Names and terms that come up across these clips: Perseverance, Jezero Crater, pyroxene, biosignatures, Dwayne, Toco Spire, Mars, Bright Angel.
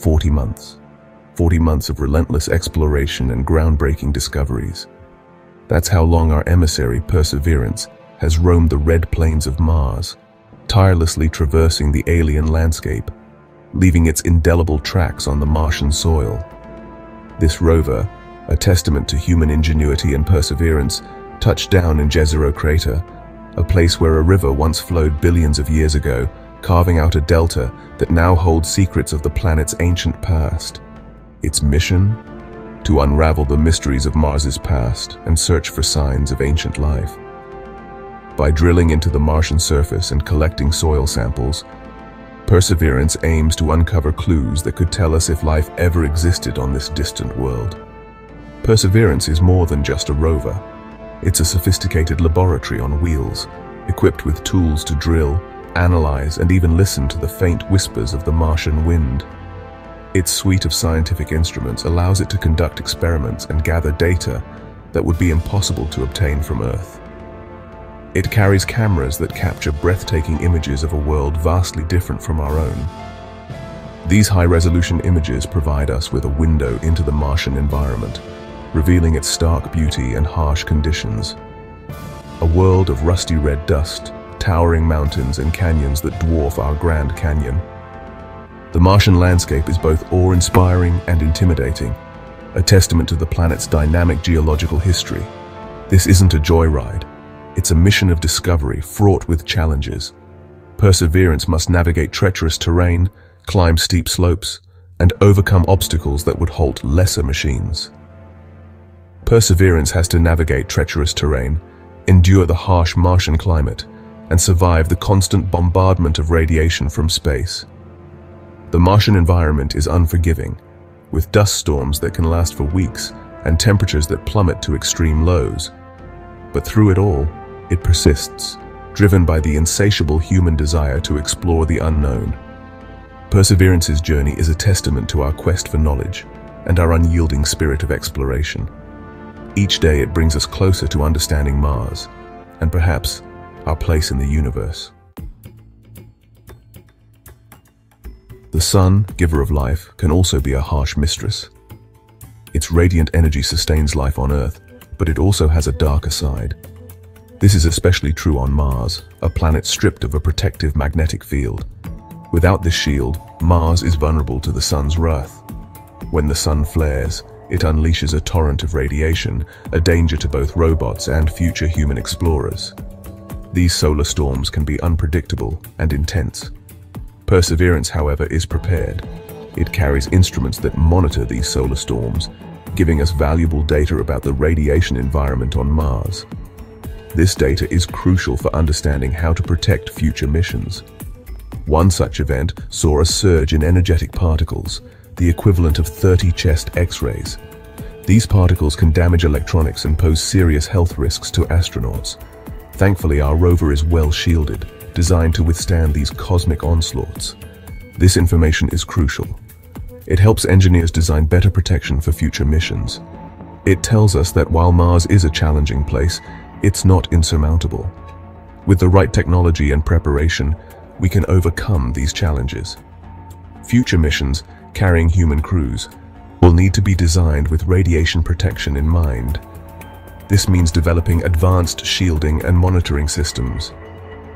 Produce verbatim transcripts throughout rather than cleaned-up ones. forty months. forty months of relentless exploration and groundbreaking discoveries. That's how long our emissary, Perseverance, has roamed the red plains of Mars, tirelessly traversing the alien landscape, leaving its indelible tracks on the Martian soil. This rover, a testament to human ingenuity and perseverance, touched down in Jezero Crater, a place where a river once flowed billions of years ago, carving out a delta that now holds secrets of the planet's ancient past. Its mission? To unravel the mysteries of Mars's past and search for signs of ancient life. By drilling into the Martian surface and collecting soil samples, Perseverance aims to uncover clues that could tell us if life ever existed on this distant world. Perseverance is more than just a rover. It's a sophisticated laboratory on wheels, equipped with tools to drill, analyze, and even listen to the faint whispers of the Martian wind. Its suite of scientific instruments allows it to conduct experiments and gather data that would be impossible to obtain from Earth. It carries cameras that capture breathtaking images of a world vastly different from our own. These high-resolution images provide us with a window into the Martian environment, revealing its stark beauty and harsh conditions. A world of rusty red dust, towering mountains and canyons that dwarf our Grand Canyon. The Martian landscape is both awe-inspiring and intimidating, a testament to the planet's dynamic geological history. This isn't a joyride. It's a mission of discovery fraught with challenges. Perseverance must navigate treacherous terrain, climb steep slopes, and overcome obstacles that would halt lesser machines. Perseverance has to navigate treacherous terrain, endure the harsh Martian climate, and survive the constant bombardment of radiation from space. The Martian environment is unforgiving, with dust storms that can last for weeks and temperatures that plummet to extreme lows. But through it all, it persists, driven by the insatiable human desire to explore the unknown. Perseverance's journey is a testament to our quest for knowledge and our unyielding spirit of exploration. Each day it brings us closer to understanding Mars, and perhaps our place in the universe. The sun, giver of life, can also be a harsh mistress. Its radiant energy sustains life on Earth, but it also has a darker side. This is especially true on Mars, a planet stripped of a protective magnetic field. Without this shield, Mars is vulnerable to the sun's wrath. When the sun flares, it unleashes a torrent of radiation, a danger to both robots and future human explorers. These solar storms can be unpredictable and intense. Perseverance, however, is prepared. It carries instruments that monitor these solar storms, giving us valuable data about the radiation environment on Mars. This data is crucial for understanding how to protect future missions. One such event saw a surge in energetic particles, the equivalent of thirty chest X-rays. These particles can damage electronics and pose serious health risks to astronauts. Thankfully, our rover is well shielded, designed to withstand these cosmic onslaughts. This information is crucial. It helps engineers design better protection for future missions. It tells us that while Mars is a challenging place, it's not insurmountable. With the right technology and preparation, we can overcome these challenges. Future missions, carrying human crews, will need to be designed with radiation protection in mind. This means developing advanced shielding and monitoring systems.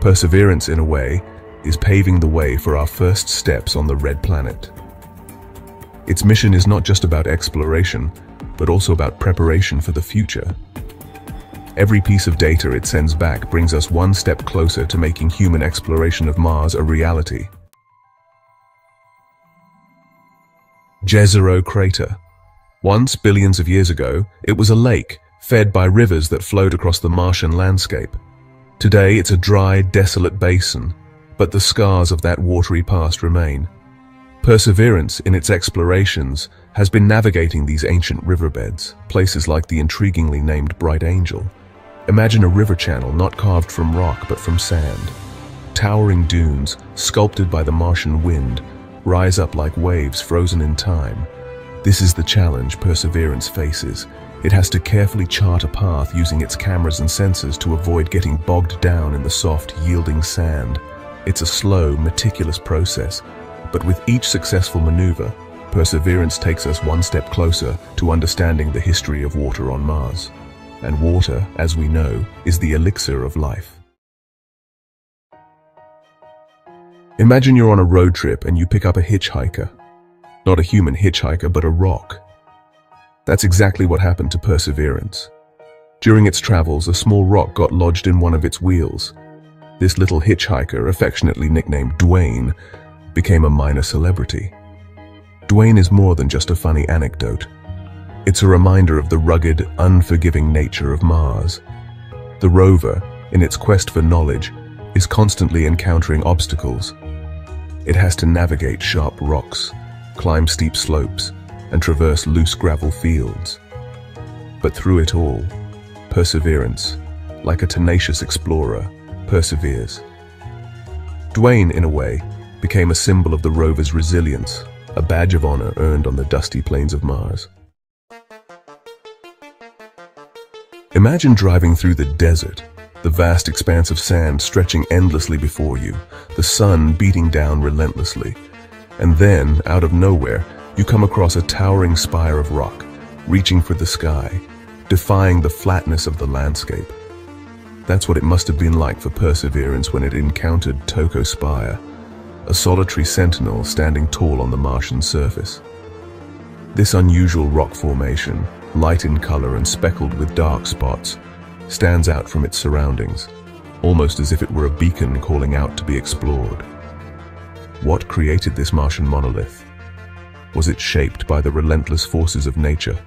Perseverance, in a way, is paving the way for our first steps on the Red Planet. Its mission is not just about exploration, but also about preparation for the future. Every piece of data it sends back brings us one step closer to making human exploration of Mars a reality. Jezero Crater. Once, billions of years ago, it was a lake, fed by rivers that flowed across the Martian landscape. Today, it's a dry, desolate basin, but the scars of that watery past remain. Perseverance, in its explorations, has been navigating these ancient riverbeds, places like the intriguingly named Bright Angel. Imagine a river channel not carved from rock but from sand. Towering dunes, sculpted by the Martian wind, rise up like waves frozen in time. This is the challenge Perseverance faces. It has to carefully chart a path using its cameras and sensors to avoid getting bogged down in the soft, yielding sand. It's a slow, meticulous process, but with each successful maneuver, Perseverance takes us one step closer to understanding the history of water on Mars. And water, as we know, is the elixir of life. Imagine you're on a road trip and you pick up a hitchhiker. Not a human hitchhiker, but a rock. That's exactly what happened to Perseverance. During its travels, a small rock got lodged in one of its wheels. This little hitchhiker, affectionately nicknamed Dwayne, became a minor celebrity. Dwayne is more than just a funny anecdote. It's a reminder of the rugged, unforgiving nature of Mars. The rover, in its quest for knowledge, is constantly encountering obstacles. It has to navigate sharp rocks, climb steep slopes, and traverse loose gravel fields. But through it all, Perseverance, like a tenacious explorer, perseveres. Dwayne, in a way, became a symbol of the rover's resilience, a badge of honor earned on the dusty plains of Mars. Imagine driving through the desert, the vast expanse of sand stretching endlessly before you, the sun beating down relentlessly. And then, out of nowhere, you come across a towering spire of rock, reaching for the sky, defying the flatness of the landscape. That's what it must have been like for Perseverance when it encountered Toco Spire, a solitary sentinel standing tall on the Martian surface. This unusual rock formation, light in color and speckled with dark spots, stands out from its surroundings, almost as if it were a beacon calling out to be explored. What created this Martian monolith? Was it shaped by the relentless forces of nature,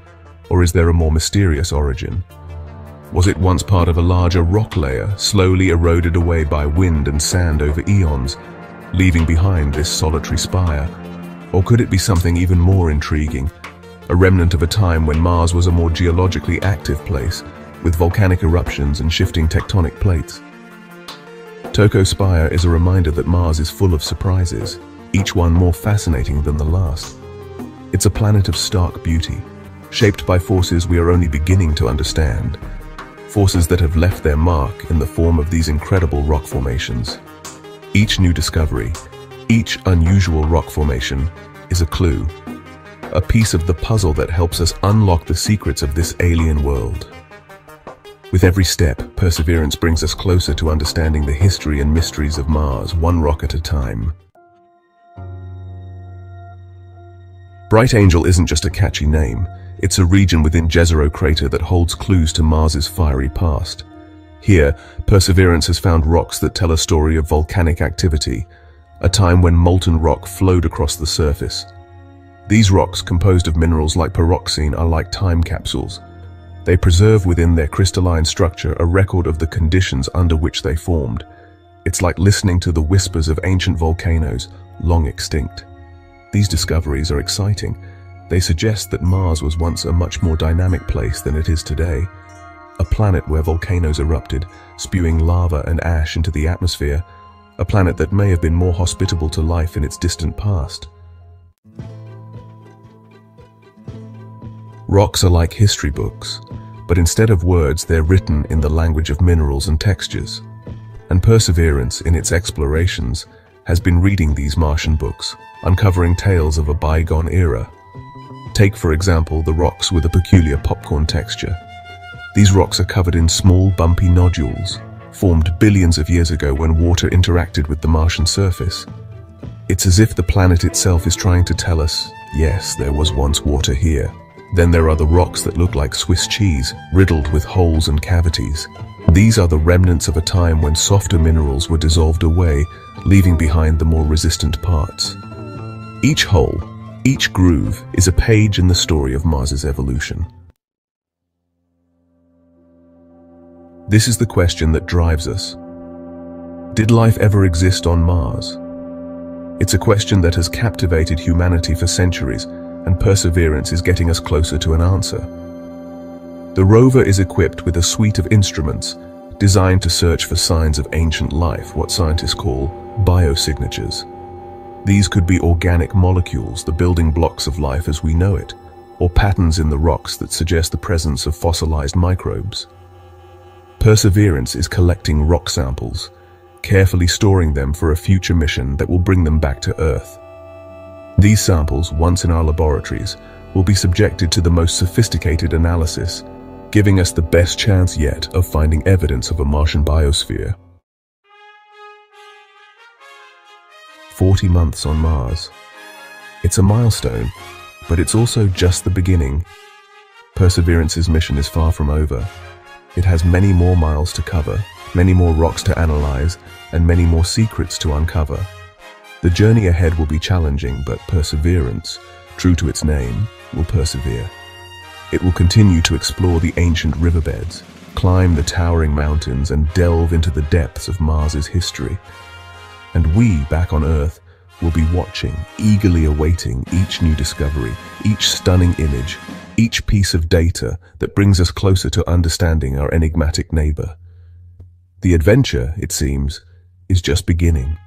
or is there a more mysterious origin? Was it once part of a larger rock layer, slowly eroded away by wind and sand over eons, leaving behind this solitary spire? Or could it be something even more intriguing, a remnant of a time when Mars was a more geologically active place, with volcanic eruptions and shifting tectonic plates? Toco Spire is a reminder that Mars is full of surprises, each one more fascinating than the last. It's a planet of stark beauty, shaped by forces we are only beginning to understand, forces that have left their mark in the form of these incredible rock formations. Each new discovery, each unusual rock formation, is a clue, a piece of the puzzle that helps us unlock the secrets of this alien world. With every step, Perseverance brings us closer to understanding the history and mysteries of Mars, one rock at a time. Bright Angel isn't just a catchy name. It's a region within Jezero Crater that holds clues to Mars's fiery past. Here, Perseverance has found rocks that tell a story of volcanic activity, a time when molten rock flowed across the surface. These rocks, composed of minerals like pyroxene, are like time capsules. They preserve within their crystalline structure a record of the conditions under which they formed. It's like listening to the whispers of ancient volcanoes, long extinct. These discoveries are exciting. They suggest that Mars was once a much more dynamic place than it is today. A planet where volcanoes erupted, spewing lava and ash into the atmosphere, a planet that may have been more hospitable to life in its distant past. Rocks are like history books, but instead of words, they're written in the language of minerals and textures. And Perseverance, in its explorations, has been reading these Martian books, uncovering tales of a bygone era. Take, for example, the rocks with a peculiar popcorn texture. These rocks are covered in small, bumpy nodules, formed billions of years ago when water interacted with the Martian surface. It's as if the planet itself is trying to tell us, yes, there was once water here. Then there are the rocks that look like Swiss cheese, riddled with holes and cavities. These are the remnants of a time when softer minerals were dissolved away, leaving behind the more resistant parts. Each hole, each groove, is a page in the story of Mars's evolution. This is the question that drives us. Did life ever exist on Mars? It's a question that has captivated humanity for centuries, and Perseverance is getting us closer to an answer. The rover is equipped with a suite of instruments designed to search for signs of ancient life, what scientists call biosignatures. These could be organic molecules, the building blocks of life as we know it, or patterns in the rocks that suggest the presence of fossilized microbes. Perseverance is collecting rock samples, carefully storing them for a future mission that will bring them back to Earth. These samples, once in our laboratories, will be subjected to the most sophisticated analysis, giving us the best chance yet of finding evidence of a Martian biosphere. forty months on Mars. It's a milestone, but it's also just the beginning. Perseverance's mission is far from over. It has many more miles to cover, many more rocks to analyze, and many more secrets to uncover. The journey ahead will be challenging, but Perseverance, true to its name, will persevere. It will continue to explore the ancient riverbeds, climb the towering mountains, and delve into the depths of Mars's history. And we, back on Earth, will be watching, eagerly awaiting each new discovery, each stunning image, each piece of data that brings us closer to understanding our enigmatic neighbor. The adventure, it seems, is just beginning.